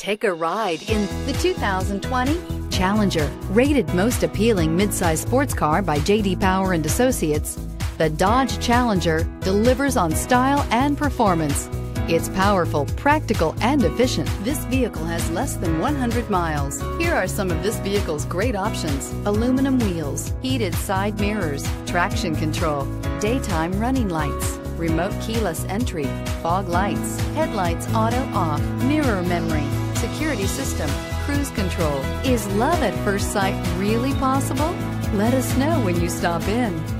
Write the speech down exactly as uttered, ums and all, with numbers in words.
Take a ride in the two thousand twenty Challenger. Rated most appealing midsize sports car by J D Power and Associates, the Dodge Challenger delivers on style and performance. It's powerful, practical, and efficient. This vehicle has less than one hundred miles. Here are some of this vehicle's great options: aluminum wheels, heated side mirrors, traction control, daytime running lights, remote keyless entry, fog lights, headlights auto off, mirror memory, security system, cruise control. Is love at first sight really possible? Let us know when you stop in.